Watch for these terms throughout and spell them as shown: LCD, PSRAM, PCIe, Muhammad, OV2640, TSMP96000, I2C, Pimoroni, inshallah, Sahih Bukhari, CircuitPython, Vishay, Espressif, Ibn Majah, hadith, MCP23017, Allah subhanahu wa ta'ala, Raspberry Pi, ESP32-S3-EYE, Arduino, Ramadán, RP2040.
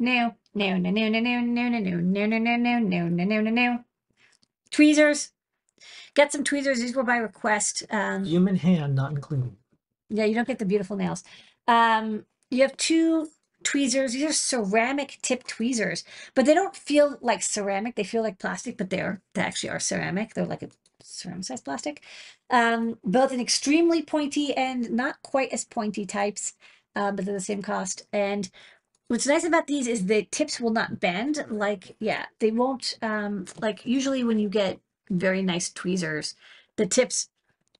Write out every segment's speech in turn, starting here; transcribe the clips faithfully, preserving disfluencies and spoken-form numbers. no, no, no, no, no, no, no, no, no, no, no, no, no, no, no, no, no, no. Tweezers. Get some tweezers. These were by request. Um, Human hand not included. Yeah, you don't get the beautiful nails. Um, you have two tweezers. These are ceramic tip tweezers, but they don't feel like ceramic. They feel like plastic, but they're they actually are ceramic. They're like a ceramicized plastic. Um, both an extremely pointy and not quite as pointy types, uh, but they're the same cost. And what's nice about these is the tips will not bend. Like, yeah, they won't, um, like usually when you get very nice tweezers, the tips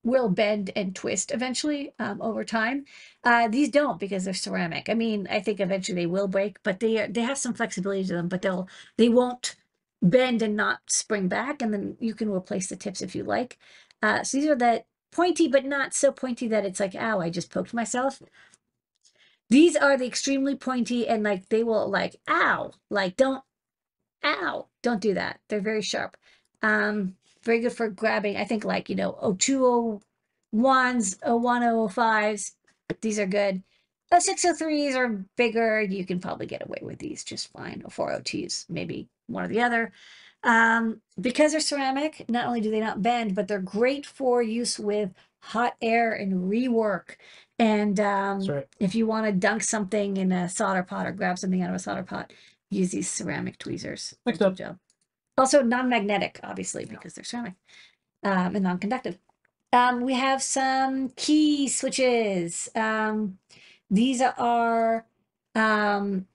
will bend and twist eventually um, over time. Uh, these don't because they're ceramic. I mean, I think eventually they will break, but they they have some flexibility to them, but they'll, they won't bend and not spring back. And then you can replace the tips if you like. Uh, so these are the pointy, but not so pointy that it's like, ow, I just poked myself. These are the extremely pointy and like they will like, ow, like don't, ow, don't do that. They're very sharp. Um, very good for grabbing, I think like, you know, oh two oh ones, oh one oh fives, these are good. oh six oh threes are bigger, you can probably get away with these just fine, four oh twos, maybe one or the other. Um, because they're ceramic, not only do they not bend, but they're great for use with hot air and rework. And um, right. if you want to dunk something in a solder pot or grab something out of a solder pot, use these ceramic tweezers. Next up. Also non-magnetic, obviously, because they're ceramic um, and non-conductive. Um, we have some key switches. Um, these are, um,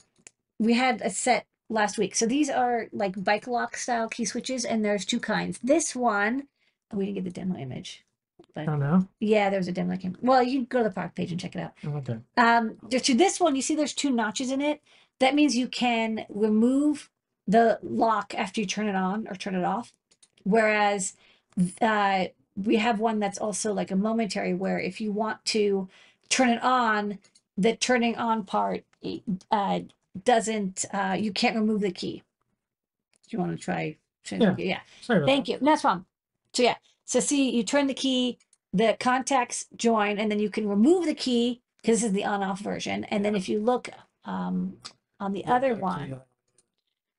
we had a set last week. So these are like bike lock style key switches, and there's two kinds. This one, oh, we didn't get the demo image. But I don't know. Yeah, there's a demo that came. Well, you can go to the product page and check it out. Oh, okay. Um, to this one, you see there's two notches in it. That means you can remove the lock after you turn it on or turn it off. Whereas uh, we have one that's also like a momentary where if you want to turn it on, the turning on part uh, doesn't, uh, you can't remove the key. Do you want to try? Yeah. The yeah. Sorry about Thank that. you. No, that's fine. So yeah. So see, you turn the key, the contacts join, and then you can remove the key because this is the on-off version. And then if you look um, on the other one,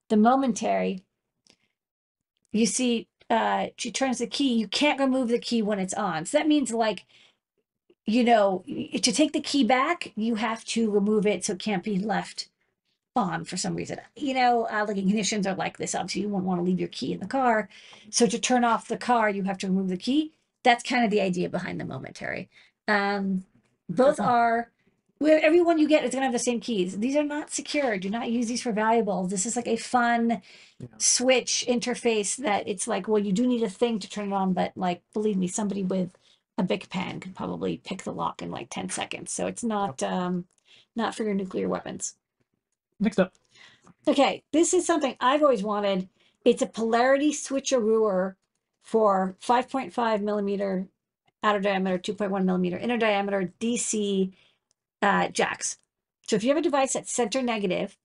the momentary, you see uh, she turns the key, you can't remove the key when it's on. So that means like, you know, to take the key back, you have to remove it so it can't be left on for some reason. You know, uh, like ignitions are like this, obviously you won't want to leave your key in the car. So to turn off the car, you have to remove the key. That's kind of the idea behind the momentary. Um, both are... Where everyone you get is going to have the same keys. These are not secure. Do not use these for valuables. This is like a fun yeah. switch interface that it's like, well, you do need a thing to turn it on, but like, believe me, somebody with a Bic pen could probably pick the lock in like ten seconds. So it's not, yep. um, not for your nuclear weapons. Next up. Okay. This is something I've always wanted. It's a polarity switcheroo for five point five millimeter outer diameter, two point one millimeter inner diameter D C Uh, jacks. So if you have a device that's center negative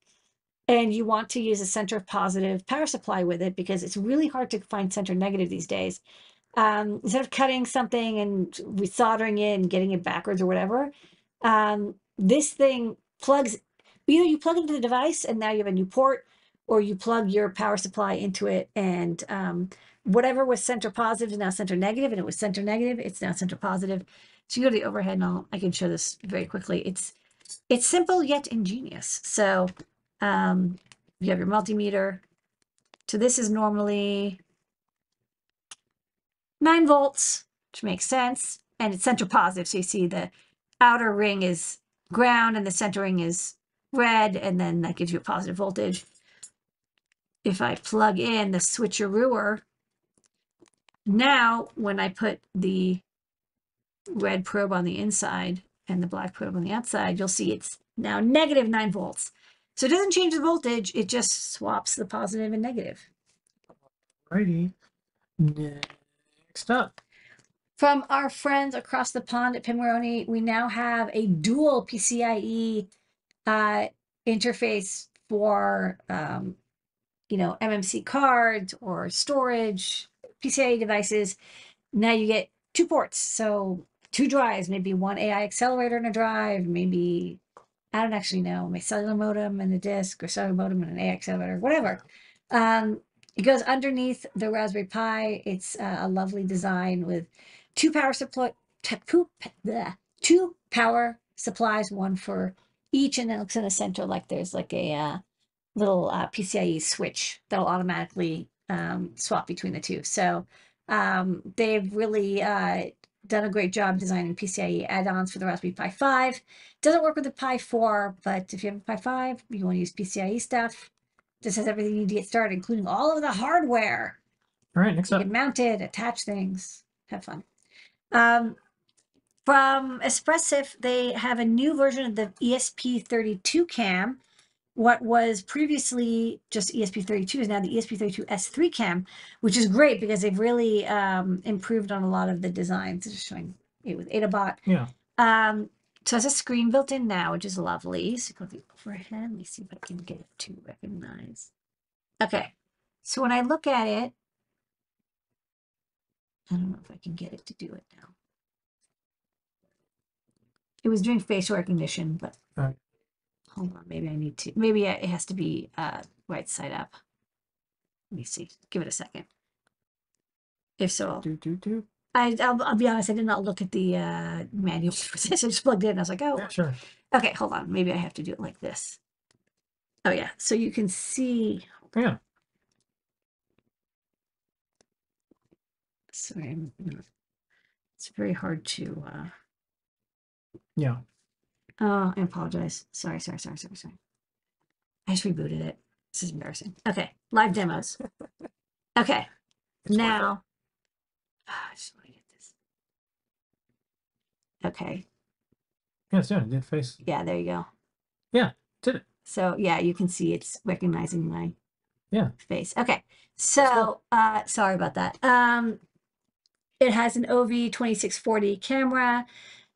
and you want to use a center positive power supply with it, because it's really hard to find center negative these days, um, instead of cutting something and resoldering it and getting it backwards or whatever, um, this thing plugs, either you plug into the device and now you have a new port, or you plug your power supply into it, and um, whatever was center positive is now center negative, and it was center negative, it's now center positive. So you go to the overhead and I'll, I can show this very quickly. It's it's simple yet ingenious. So um, you have your multimeter. So this is normally nine volts, which makes sense. And it's center positive. So you see the outer ring is ground and the center ring is red. And then that gives you a positive voltage. If I plug in the switcheroo, now when I put the red probe on the inside and the black probe on the outside, you'll see it's now negative nine volts. So it doesn't change the voltage, it just swaps the positive and negative. Alrighty. Next up. From our friends across the pond at Pimoroni, we now have a dual P C I E uh, interface for um, you know, M M C cards or storage, P C I E devices. Now you get two ports, so two drives, maybe one A I accelerator and a drive, maybe I don't actually know, my cellular modem and a disk, or cellular modem and an A X L, or whatever. Um, it goes underneath the Raspberry Pi. It's uh, a lovely design with two power supply, two power supplies, one for each, and then it looks in the center like there's like a uh, little uh, P C I E switch that'll automatically um, swap between the two. So um, they've really uh, done a great job designing P C I E add-ons for the Raspberry Pi five. Doesn't work with the Pi four, but if you have a Pi five, you want to use P C I E stuff. This has everything you need to get started, including all of the hardware. All right, next up. You can mount it, attach things, have fun. Um, from Espressif, they have a new version of the E S P thirty-two cam. What was previously just E S P thirty-two is now the E S P thirty-two S three cam, which is great because they've really um, improved on a lot of the designs. Just showing it with AdaBot. Yeah. Um, so it's a screen built in now, which is lovely. So go to the overhead. Let me see if I can get it to recognize. Okay. So when I look at it, I don't know if I can get it to do it now. It was doing facial recognition, but. All right. Hold on, maybe I need to, maybe it has to be uh, right side up. Let me see, give it a second. If so, do, do, do. I, I'll, I'll be honest, I did not look at the uh, manual for this. I just plugged it in and I was like, oh. Yeah, sure. Okay, hold on, maybe I have to do it like this. Oh yeah, so you can see. Yeah. Sorry, I'm, it's very hard to. Uh... Yeah. Oh, I apologize. Sorry, sorry, sorry, sorry, sorry. I just rebooted it. This is embarrassing. Okay, live demos. Okay, it's now. Oh, I just want to get this. Okay. Yeah, it's doing it. Did face. Yeah, there you go. Yeah, did it. So yeah, you can see it's recognizing my yeah face. Okay, so uh, sorry about that. Um, it has an O V twenty-six forty camera.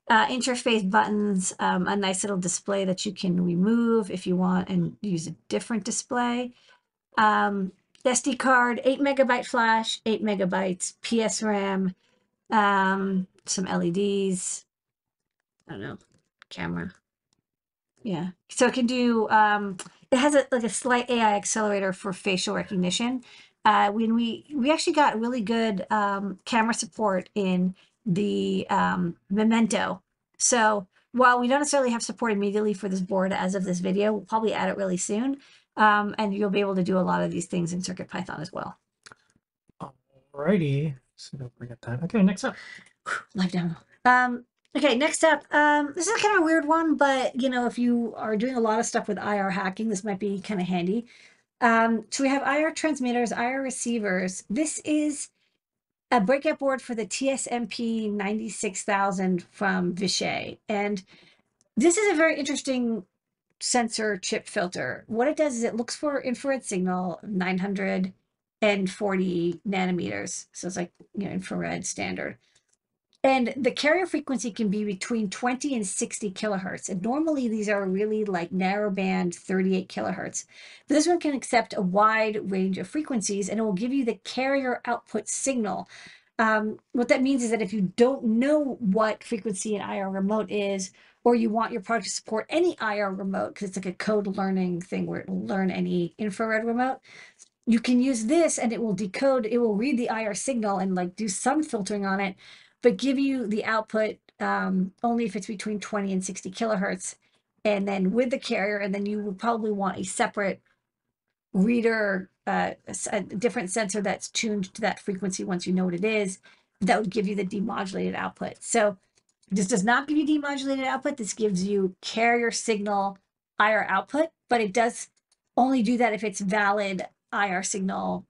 Uh, interface buttons, um, a nice little display that you can remove if you want and use a different display. Um, S D card, eight megabyte flash, eight megabytes P S RAM, um, some L E Ds. I don't know, camera. Yeah, so it can do. Um, it has a, like a slight A I accelerator for facial recognition. Uh, when we we actually got really good um, camera support in the um, Memento. So while we don't necessarily have support immediately for this board as of this video, we'll probably add it really soon. Um, and you'll be able to do a lot of these things in CircuitPython as well. Alrighty, so don't forget that. Okay, next up. Live demo. Um, okay, next up, um, this is kind of a weird one, but you know, if you are doing a lot of stuff with I R hacking, this might be kind of handy. Um, so we have I R transmitters, I R receivers. This is a breakout board for the T S M P nine six thousand from Vishay. And this is a very interesting sensor chip filter. What it does is it looks for infrared signal, nine hundred forty nanometers. So it's like, you know, infrared standard. And the carrier frequency can be between twenty and sixty kilohertz. And normally these are really like narrowband thirty-eight kilohertz. But this one can accept a wide range of frequencies and it will give you the carrier output signal. Um, what that means is that if you don't know what frequency an I R remote is, or you want your product to support any I R remote, because it's like a code learning thing where it will learn any infrared remote, you can use this and it will decode, it will read the I R signal and like do some filtering on it, but give you the output um, only if it's between twenty and sixty kilohertz, and then with the carrier, and then you would probably want a separate reader, uh, a, a different sensor that's tuned to that frequency once you know what it is, that would give you the demodulated output. So this does not give you demodulated output, this gives you carrier signal I R output, but it does only do that if it's valid I R signal.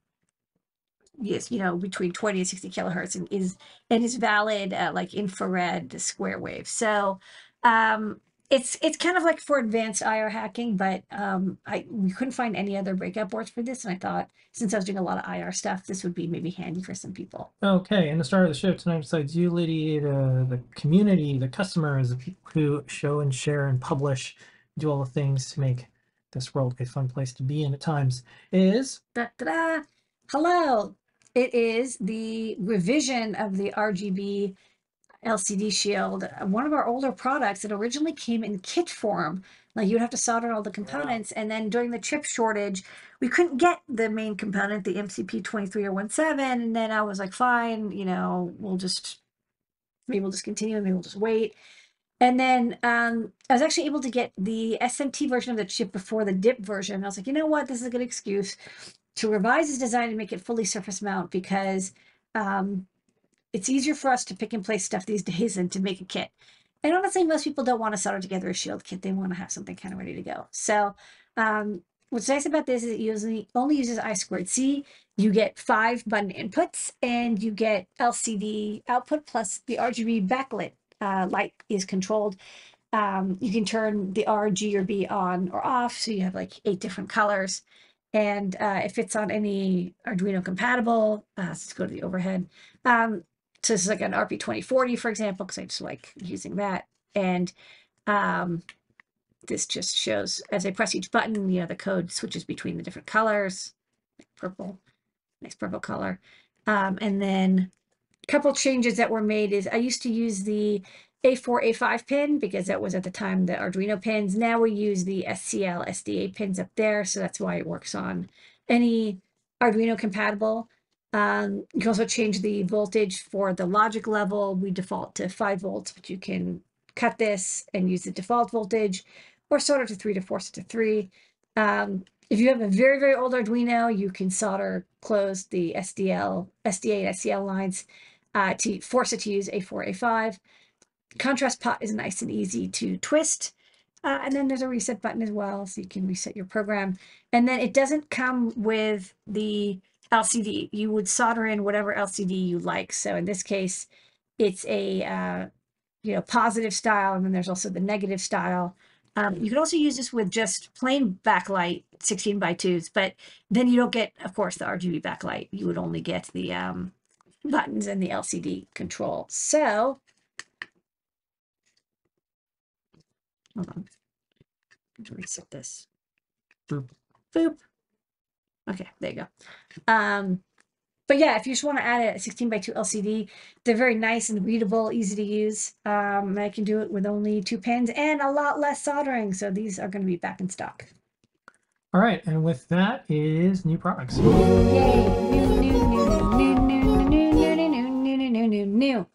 Yes, you know, between twenty and sixty kilohertz, and is and is valid uh, like infrared square wave. So um, it's it's kind of like for advanced I R hacking, but um, I we couldn't find any other breakout boards for this, and I thought since I was doing a lot of I R stuff, this would be maybe handy for some people. Okay, and the star of the show tonight, besides you, Liddy, the, the community, the customers, the people who show and share and publish, do all the things to make this world a fun place to be in at times, is da da da. Hello. It is the revision of the R G B L C D shield, one of our older products that originally came in kit form. Like, you'd have to solder all the components, yeah. and then during the chip shortage, we couldn't get the main component, the M C P two three zero one seven, and then I was like, fine, you know, we'll just, maybe we'll just continue, maybe we'll just wait. And then um, I was actually able to get the S M T version of the chip before the dip version. And I was like, you know what, this is a good excuse to revise this design and make it fully surface mount, because um, it's easier for us to pick and place stuff these days than to make a kit. And honestly, most people don't want to solder together a shield kit. They want to have something kind of ready to go. So um, what's nice about this is it usually only uses I two C. You get five button inputs, and you get L C D output, plus the R G B backlit uh, light is controlled. Um, you can turn the R, G, or B on or off, so you have like eight different colors. And uh, it fits on any Arduino compatible. Uh, let's go to the overhead. Um, So this is like an R P twenty forty, for example, because I just like using that. And um, this just shows, as I press each button, you know, the code switches between the different colors, like purple, nice purple color. Um, and then a couple changes that were made is I used to use the A four, A five pin, because that was at the time the Arduino pins. Now we use the S C L, S D A pins up there. So that's why it works on any Arduino compatible. Um, you can also change the voltage for the logic level. We default to five volts, but you can cut this and use the default voltage, or solder to three to four to three. Um, if you have a very, very old Arduino, you can solder close the S D L, S D A and S C L lines uh, to force it to use A four, A five. Contrast pot is nice and easy to twist. Uh, and then there's a reset button as well, so you can reset your program. And then it doesn't come with the L C D. You would solder in whatever L C D you like. So in this case, it's a uh, you know, positive style, and then there's also the negative style. Um, you can also use this with just plain backlight sixteen by twos, but then you don't get, of course, the R G B backlight. You would only get the um, buttons and the L C D control. So, hold on, I'm going to reset this. Boop. Boop. Okay, there you go. Um, but yeah, if you just want to add a sixteen by two L C D, they're very nice and readable, easy to use. Um, and I can do it with only two pins and a lot less soldering. So these are going to be back in stock. All right, and with that is new products. Yay! New, new, new, new, new, new, new, new, new, new, new, new, new, new.